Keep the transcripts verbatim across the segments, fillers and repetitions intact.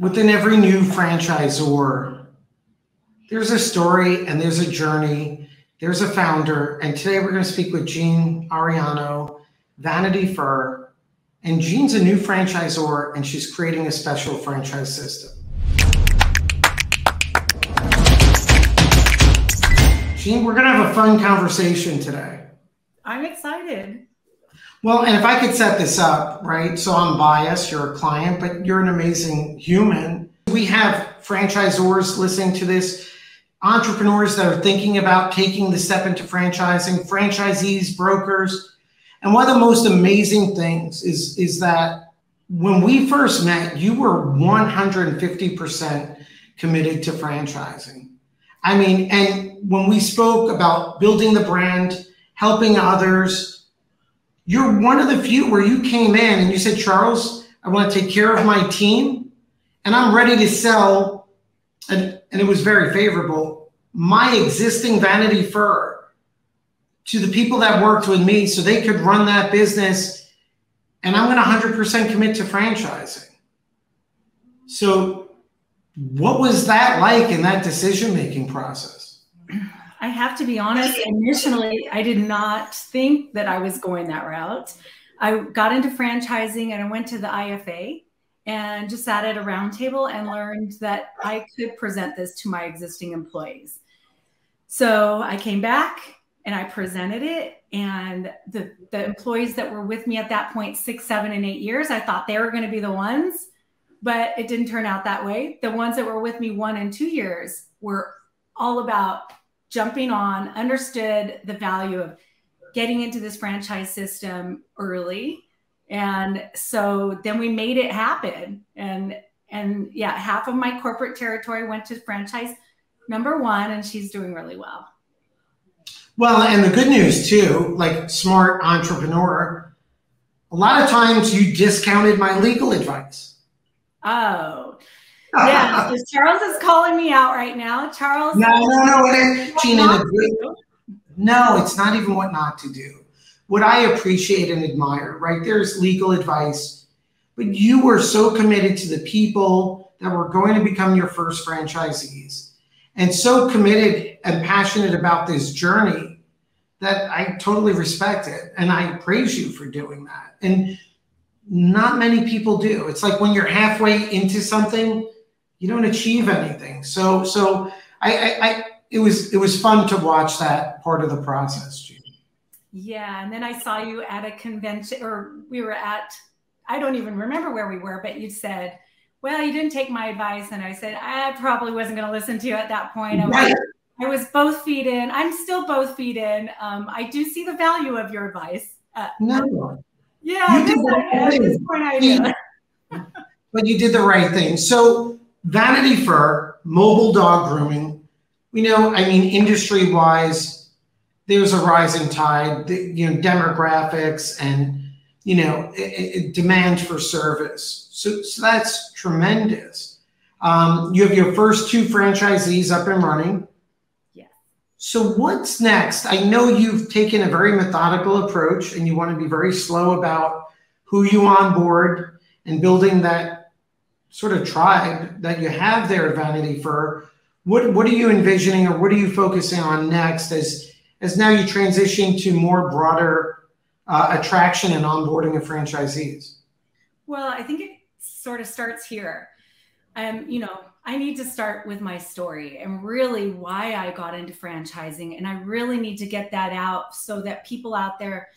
within every new franchisor, there's a story and there's a journey, there's a founder. And today we're going to speak with Jean Arellano, Vanity Fur. And Jean's a new franchisor and she's creating a special franchise system. Jean, we're going to have a fun conversation today. I'm excited. Well, and if I could set this up, right? So I'm biased, you're a client, but you're an amazing human. We have franchisors listening to this, entrepreneurs that are thinking about taking the step into franchising, franchisees, brokers. And one of the most amazing things is, is that when we first met, you were one hundred fifty percent committed to franchising. I mean, and when we spoke about building the brand, helping others, you're one of the few where you came in and you said, Charles, I want to take care of my team and I'm ready to sell. And, and it was very favorable. My existing Vanity Fur to the people that worked with me so they could run that business. And I'm going to one hundred percent commit to franchising. So what was that like in that decision-making process? I have to be honest, initially, I did not think that I was going that route. I got into franchising and I went to the I F A and just sat at a round table and learned that I could present this to my existing employees. So I came back and I presented it. And the, the employees that were with me at that point, six, seven, and eight years, I thought they were going to be the ones, but it didn't turn out that way. The ones that were with me one and two years were all about jumping on, understood the value of getting into this franchise system early. And so then we made it happen. And, and yeah, half of my corporate territory went to franchise number one, and she's doing really well. Well, and the good news too, like smart entrepreneur, a lot of times you discounted my legal advice. Oh, yeah, so Charles is calling me out right now. Charles, no, no, no, it is, Gina, no, it's not even what not to do. What I appreciate and admire, right? There's legal advice, but you were so committed to the people that were going to become your first franchisees, and so committed and passionate about this journey that I totally respect it, and I praise you for doing that. And not many people do. It's like when you're halfway into something, you don't achieve anything. So, so I, I, I, it was, it was fun to watch that part of the process, Jean. Yeah. And then I saw you at a convention, or we were at, I don't even remember where we were, but you said, well, you didn't take my advice. And I said, I probably wasn't going to listen to you at that point. I was, right. I was both feet in. I'm still both feet in. Um, I do see the value of your advice. Uh, no. Yeah. You did the right thing. But you did the right thing. So, Vanity Fur, mobile dog grooming, we know, I mean, industry-wise, there's a rising tide, you know, demographics and, you know, it, it, demand for service. So, so that's tremendous. Um, you have your first two franchisees up and running. Yeah. So what's next? I know you've taken a very methodical approach and you want to be very slow about who you onboard and building that sort of tribe that you have there at Vanity Fur. What, what are you envisioning, or what are you focusing on next as, as now you transition to more broader uh, attraction and onboarding of franchisees? Well, I think it sort of starts here. Um, you know, I need to start with my story and really why I got into franchising. And I really need to get that out so that people out there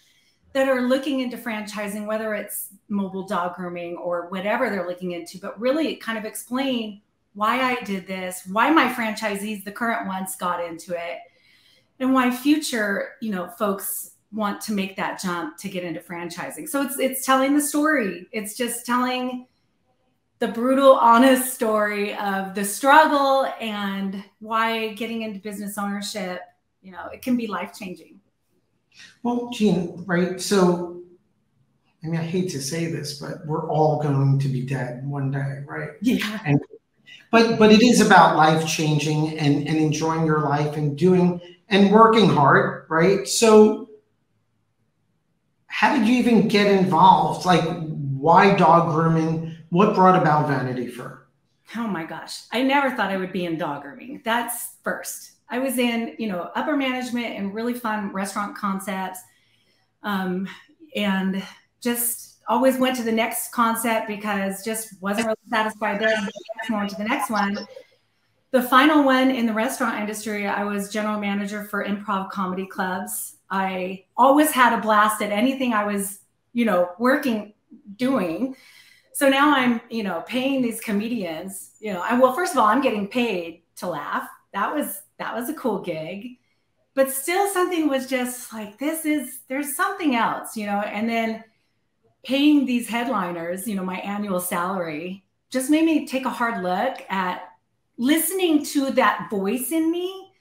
that are looking into franchising, whether it's mobile dog grooming or whatever they're looking into, but really kind of explain why I did this, why my franchisees, the current ones, got into it, and why future, you know, folks want to make that jump to get into franchising. So it's, it's telling the story. It's just telling the brutal, honest story of the struggle and why getting into business ownership, you know, it can be life-changing. Well, Jean, right? So, I mean, I hate to say this, but we're all going to be dead one day, right? Yeah. And, but but it is about life changing and, and enjoying your life and doing and working hard, right? So, how did you even get involved? Like, why dog grooming? What brought about Vanity Fur? oh my gosh, I never thought I would be in dog grooming. That's first. I was in, you know, upper management and really fun restaurant concepts, um, and just always went to the next concept because just wasn't really satisfied there. Going to the next one. The final one in the restaurant industry, I was general manager for improv comedy clubs. I always had a blast at anything I was, you know, working, doing. So now I'm, you know, paying these comedians, you know, I, well, first of all, I'm getting paid to laugh. That was, that was a cool gig, but still something was just like, this is, there's something else, you know, and then paying these headliners, you know, my annual salary just made me take a hard look at listening to that voice in me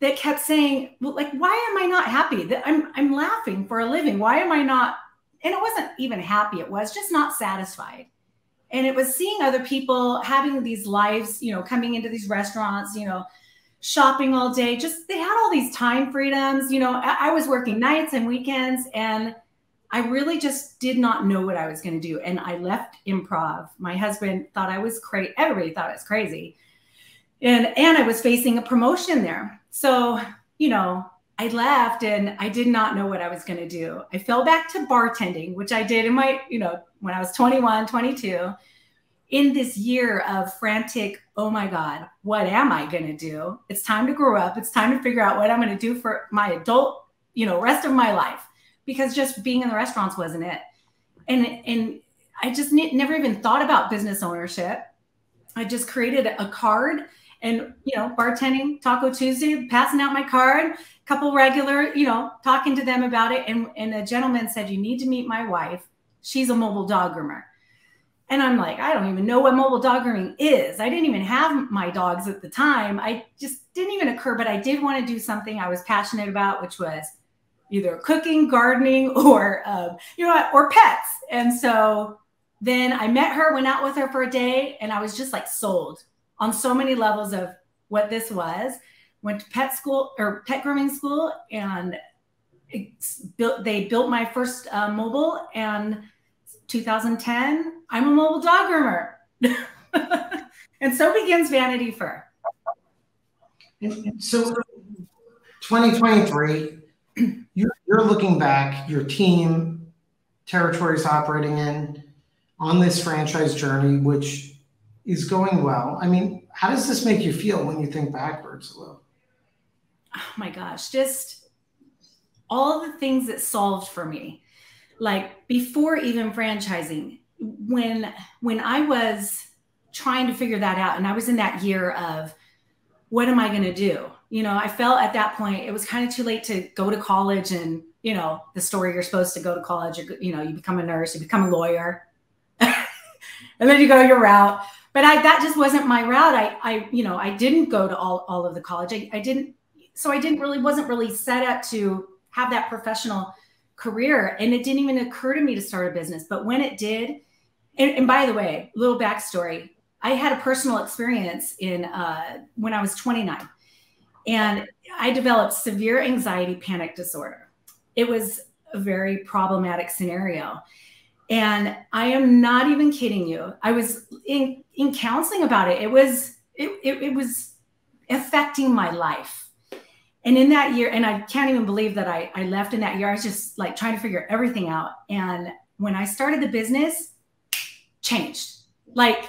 that kept saying, well, like, why am I not happy? That I'm, I'm laughing for a living. Why am I not? And it wasn't even happy. It was just not satisfied. And it was seeing other people having these lives, you know, coming into these restaurants, you know, shopping all day, just, they had all these time freedoms. You know, I, I was working nights and weekends, and I really just did not know what I was going to do. And I left improv. My husband thought I was crazy. Everybody thought I was crazy. And, and I was facing a promotion there. So, you know, I left and I did not know what I was going to do. I fell back to bartending, which I did in my, you know, when I was twenty-one, twenty-two, in this year of frantic, oh my God, what am I going to do? It's time to grow up. It's time to figure out what I'm going to do for my adult, you know, rest of my life, because just being in the restaurants wasn't it. And, and I just never even thought about business ownership. I just created a card. And, you know, bartending, Taco Tuesday, passing out my card, couple regular, you know, talking to them about it. And, and a gentleman said, you need to meet my wife. She's a mobile dog groomer. And I'm like, I don't even know what mobile dog grooming is. I didn't even have my dogs at the time. I just didn't even occur, but I did want to do something I was passionate about, which was either cooking, gardening, or, um, you know, or pets. And so then I met her, went out with her for a day, and I was just like sold on so many levels of what this was. Went to pet school or pet grooming school, and built, they built my first uh, mobile, and two thousand ten, I'm a mobile dog groomer. And so begins Vanity Fur. So twenty twenty-three, you're, you're looking back, your team, territories operating in, on this franchise journey, which is going well. I mean, how does this make you feel when you think backwards a little? Oh my gosh, just all the things that solved for me. Like before even franchising, when, when I was trying to figure that out, and I was in that year of, what am I going to do? You know, I felt at that point, it was kind of too late to go to college and, you know, the story, you're supposed to go to college, you know, you become a nurse, you become a lawyer, and then you go your route. But I, that just wasn't my route. I, I, you know, I didn't go to all, all of the college. I, I didn't, so I didn't really, wasn't really set up to have that professional career. And it didn't even occur to me to start a business. But when it did, and, and by the way, little backstory, I had a personal experience in uh, when I was twenty-nine, and I developed severe anxiety panic disorder. It was a very problematic scenario. And I am not even kidding you. I was in, in counseling about it. It was, it, it, it was affecting my life. And in that year, and I can't even believe that I, I left in that year, I was just like trying to figure everything out. And when I started the business, changed. Like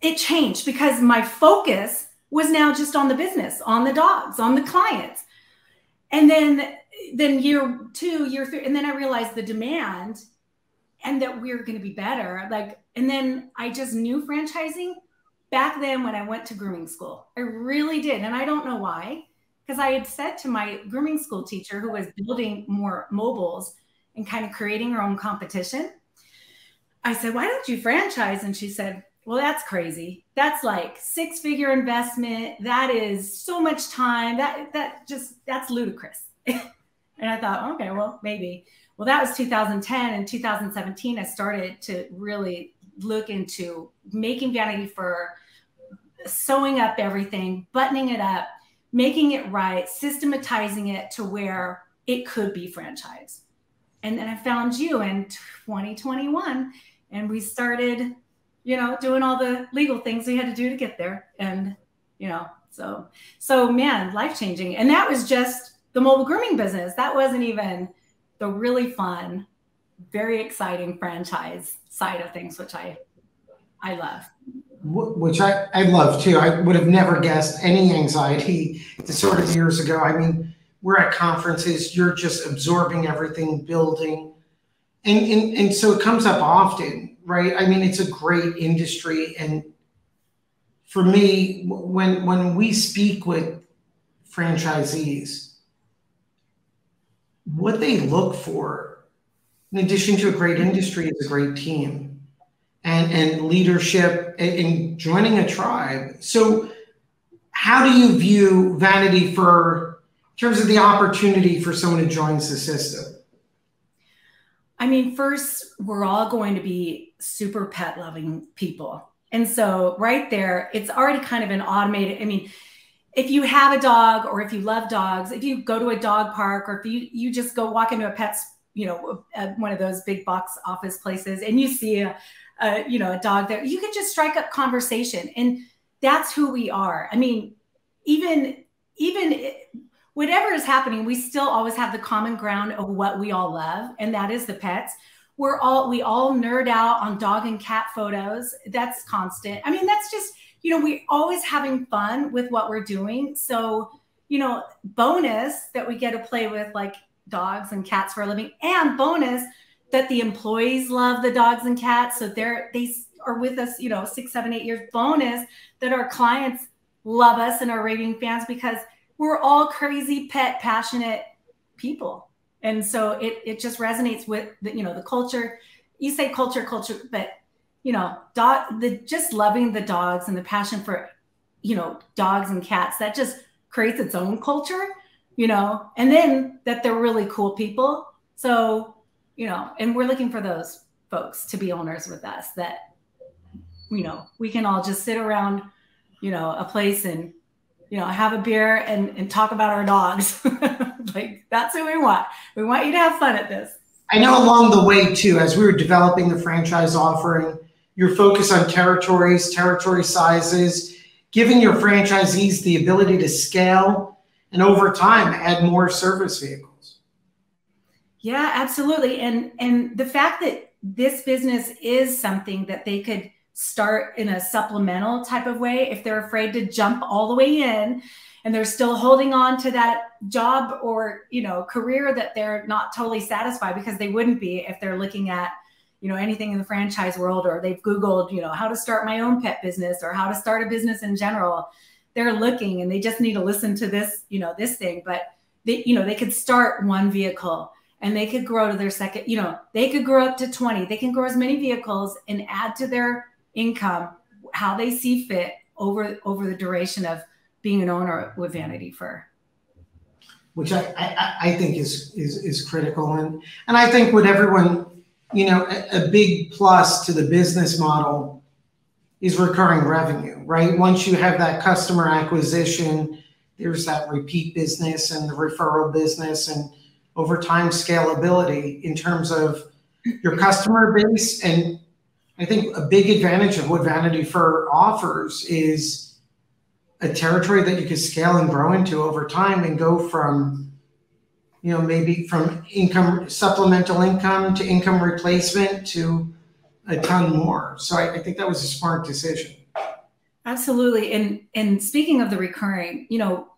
it changed because my focus was now just on the business, on the dogs, on the clients. And then, then year two, year three, and then I realized the demand, and that we were going to be better. Like, and then I just knew franchising back then when I went to grooming school. I really did. And I don't know why, because I had said to my grooming school teacher, who was building more mobiles and kind of creating her own competition, I said, why don't you franchise? And she said, well, that's crazy. That's like six figure investment. That is so much time. That, that just, that's ludicrous. And I thought, okay, well, maybe. Well, that was two thousand ten, and two thousand seventeen, I started to really look into making Vanity Fur, sewing up everything, buttoning it up, making it right, systematizing it to where it could be franchised. And then I found you in twenty twenty-one, and we started you know, doing all the legal things we had to do to get there. And, you know, so, so man, life-changing. And that was just the mobile grooming business. That wasn't even the really fun, very exciting franchise side of things, which I, I love. Which I, I love too. I would have never guessed any anxiety disorder years ago. I mean, we're at conferences, you're just absorbing everything, building. And, and, and so it comes up often, right? I mean, it's a great industry. And for me, when, when we speak with franchisees, what they look for, in addition to a great industry, is a great team and, and leadership and joining a tribe. So how do you view Vanity Fur in terms of the opportunity for someone who joins the system? I mean, first, we're all going to be super pet loving people. And so right there, it's already kind of an automated, I mean, if you have a dog or if you love dogs, if you go to a dog park or if you, you just go walk into a pet's, you know, a, one of those big box office places and you see a, a, you know, a dog there, you could just strike up conversation. And that's who we are. I mean, even, even it, whatever is happening, we still always have the common ground of what we all love, and that is the pets. We're all, we all nerd out on dog and cat photos. That's constant. I mean, that's just, you know, we're always having fun with what we're doing. So, you know, bonus that we get to play with like dogs and cats for a living, and bonus that the employees love the dogs and cats. So they're, they are with us, you know, six, seven, eight years. Bonus that our clients love us and are raving fans, because we're all crazy, pet, passionate people. And so it, it just resonates with, the, you know, the culture. You say culture, culture, but, you know, dog, the, just loving the dogs and the passion for, you know, dogs and cats, that just creates its own culture, you know, and then that they're really cool people. So, you know, and we're looking for those folks to be owners with us that, you know, we can all just sit around, you know, a place and, you know, have a beer and, and talk about our dogs. Like, that's what we want. We want you to have fun at this. I know along the way, too, as we were developing the franchise offering, your focus on territories, territory sizes, giving your franchisees the ability to scale and over time add more service vehicles. Yeah, absolutely. And, and the fact that this business is something that they could start in a supplemental type of way, if they're afraid to jump all the way in and they're still holding on to that job or, you know, career that they're not totally satisfied, because they wouldn't be if they're looking at, you know, anything in the franchise world, or they've Googled, you know, how to start my own pet business or how to start a business in general. They're looking and they just need to listen to this, you know, this thing, but they, you know, they could start one vehicle and they could grow to their second, you know, they could grow up to twenty. They can grow as many vehicles and add to their income how they see fit over over the duration of being an owner with Vanity Fur, which I, I I think is is is critical, and and I think what everyone, you know, a, a big plus to the business model is recurring revenue, right? Once you have that customer acquisition, there's that repeat business and the referral business, and over time scalability in terms of your customer base. And I think a big advantage of what Vanity Fur offers is a territory that you can scale and grow into over time and go from, you know, maybe from income, supplemental income to income replacement to a ton more. So I, I think that was a smart decision. Absolutely. And, and speaking of the recurring, you know,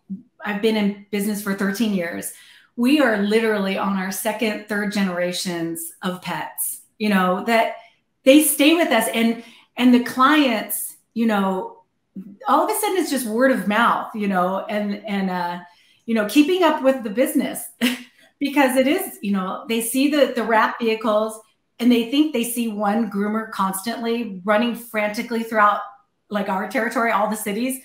I've been in business for thirteen years. We are literally on our second, third generations of pets, you know, that they stay with us, and, and the clients, you know, all of a sudden it's just word of mouth, you know, and, and, uh, you know, keeping up with the business because it is, you know, they see the, the wrap vehicles and they think they see one groomer constantly running frantically throughout like our territory, all the cities.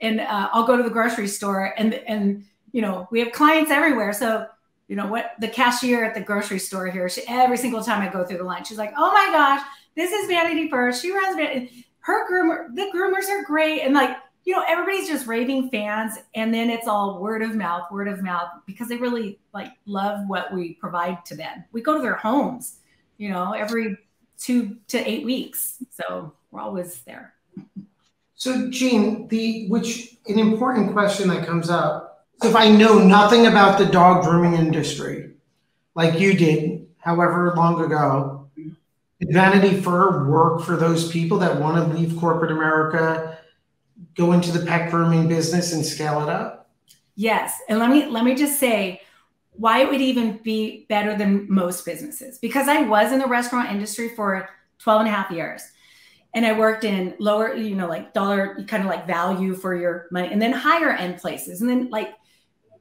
And, uh, I'll go to the grocery store and, and, you know, we have clients everywhere. So, you know what, the cashier at the grocery store here, she, every single time I go through the line, she's like, oh my gosh, this is Vanity Fur. She runs Vanity. Her groomer, the groomers are great. And like, you know, everybody's just raving fans. And then it's all word of mouth, word of mouth, because they really like love what we provide to them. We go to their homes, you know, every two to eight weeks. So we're always there. So Jean, the which an important question that comes up, if I know nothing about the dog grooming industry, like you did, however long ago, did Vanity Fur work for those people that want to leave corporate America, go into the pet grooming business and scale it up? Yes, and let me let me just say why it would even be better than most businesses, because I was in the restaurant industry for twelve and a half years. And I worked in lower, you know, like dollar, kind of like value for your money, and then higher end places. And then like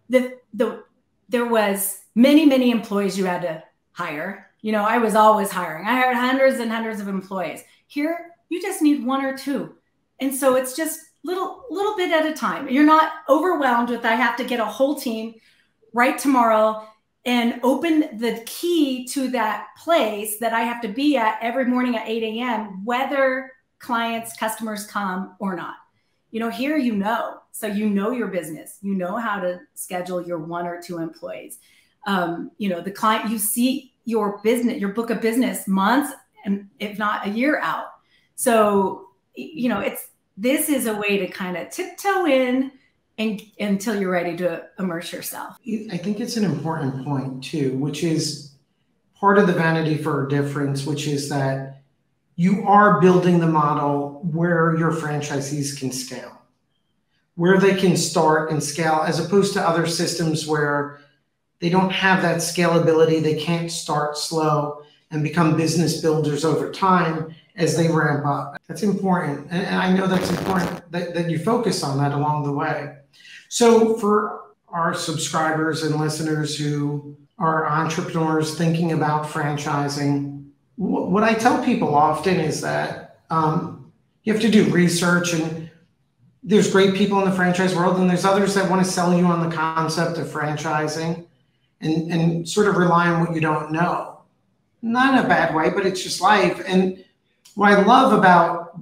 the, the, there was many, many employees you had to hire. You know, I was always hiring. I hired hundreds and hundreds of employees. Here, you just need one or two. And so it's just little, little bit at a time. You're not overwhelmed with, I have to get a whole team right tomorrow and open the key to that place that I have to be at every morning at eight A M, whether clients, customers come or not. You know, here, you know, so you know your business, you know how to schedule your one or two employees. Um, you know, the client, you see your business, your book of business months, and if not a year out. So, you know, it's, this is a way to kind of tiptoe in and until you're ready to immerse yourself. I think it's an important point too, which is part of the Vanity Fur difference, which is that you are building the model where your franchisees can scale, where they can start and scale, as opposed to other systems where they don't have that scalability. They can't start slow and become business builders over time as they ramp up. That's important. And I know that's important that, that you focus on that along the way. So for our subscribers and listeners who are entrepreneurs thinking about franchising, what I tell people often is that um, you have to do research, and there's great people in the franchise world, and there's others that want to sell you on the concept of franchising and, and sort of rely on what you don't know. Not in a bad way, but it's just life. And what I love about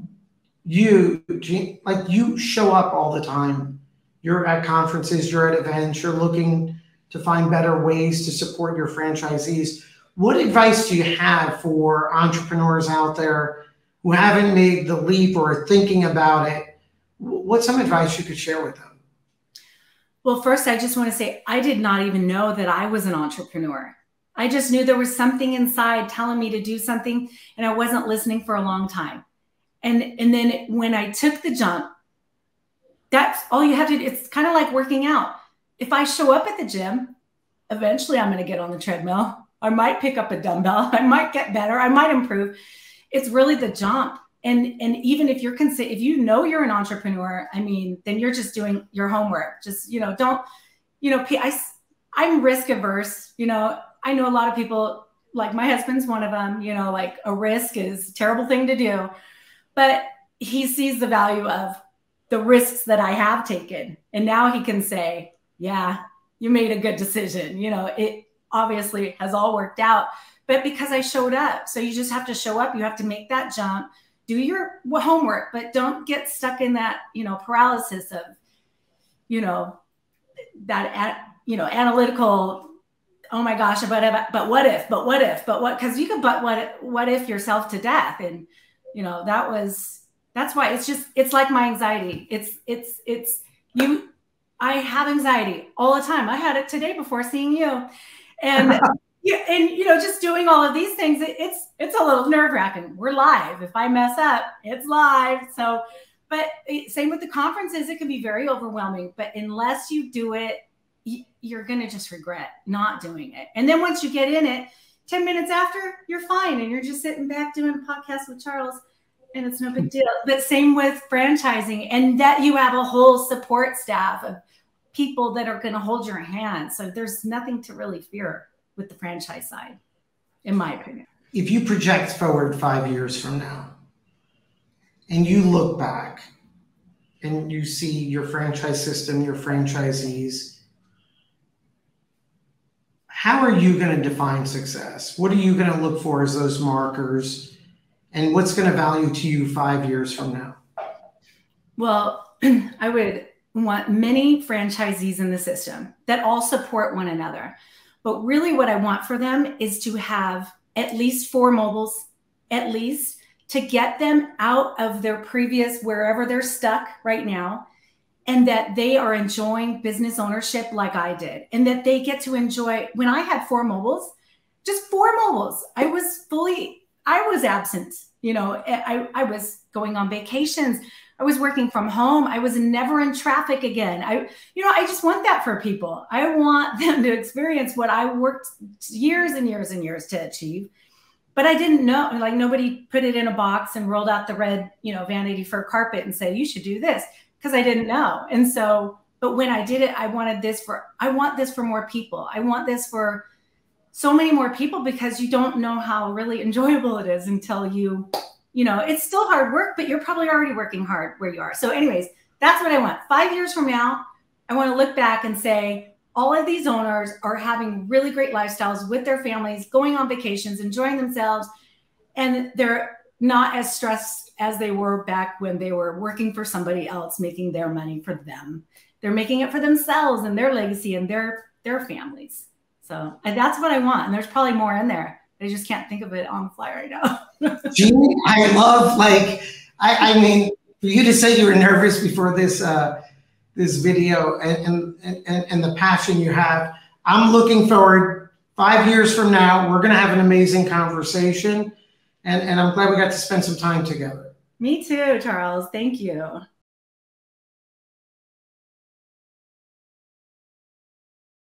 you, Jean, like you show up all the time. You're at conferences, you're at events, you're looking to find better ways to support your franchisees. What advice do you have for entrepreneurs out there who haven't made the leap or are thinking about it? What's some advice you could share with them? Well, first, I just want to say, I did not even know that I was an entrepreneur. I just knew there was something inside telling me to do something, and I wasn't listening for a long time. And, and then when I took the jump, that's all you have to do. It's kind of like working out. If I show up at the gym, eventually I'm going to get on the treadmill. I might pick up a dumbbell. I might get better. I might improve. It's really the jump. And, and even if you're cons- if you know you're an entrepreneur, I mean, then you're just doing your homework. Just, you know, don't, you know, I, I'm risk averse. You know, I know a lot of people, like my husband's one of them, you know, like a risk is a terrible thing to do, but he sees the value of the risks that I have taken. And now he can say, yeah, you made a good decision. You know, it obviously has all worked out, but because I showed up. So you just have to show up. You have to make that jump, do your homework, but don't get stuck in that, you know, paralysis of, you know, that, you know, analytical, oh my gosh, but, but what if, but what if, but what, cause you could, but what, what if yourself to death. And, you know, that was, that's why it's just, it's like my anxiety. It's, it's, it's you, I have anxiety all the time. I had it today before seeing you, and yeah, and you know, just doing all of these things, it, it's, it's a little nerve wracking. We're live. If I mess up, it's live. So, but it, same with the conferences, it can be very overwhelming, but unless you do it, you're going to just regret not doing it. And then once you get in it, ten minutes after, you're fine. And you're just sitting back doing a podcast with Charles, and it's no big deal. But same with franchising, and that you have a whole support staff of people that are going to hold your hand. So there's nothing to really fear with the franchise side, in my opinion. If you project forward five years from now and you look back and you see your franchise system, your franchisees, how are you going to define success? What are you going to look for as those markers? And what's going to value to you five years from now? Well, I would want many franchisees in the system that all support one another. But really what I want for them is to have at least four mobiles, at least to get them out of their previous, wherever they're stuck right now, and that they are enjoying business ownership like I did, and that they get to enjoy. When I had four mobiles, just four mobiles, I was fully, I was absent. You know, I, I was going on vacations. I was working from home. I was never in traffic again. I, you know, I just want that for people. I want them to experience what I worked years and years and years to achieve. But I didn't know, like nobody put it in a box and rolled out the red, you know, Vanity Fur carpet and said, you should do this, because I didn't know. And so, but when I did it, I wanted this for, I want this for more people. I want this for so many more people, because you don't know how really enjoyable it is until you, you know, it's still hard work, but you're probably already working hard where you are. So anyways, that's what I want. Five years from now, I want to look back and say, all of these owners are having really great lifestyles with their families, going on vacations, enjoying themselves, and they're not as stressed as they were back when they were working for somebody else, making their money for them. They're making it for themselves and their legacy and their, their families. So, and that's what I want. And there's probably more in there. I just can't think of it on the fly right now. Jean, I love, like, I, I mean, for you to say you were nervous before this, uh, this video and, and, and, and the passion you have. I'm looking forward, five years from now, we're gonna have an amazing conversation. And, and I'm glad we got to spend some time together. Me too, Charles, thank you.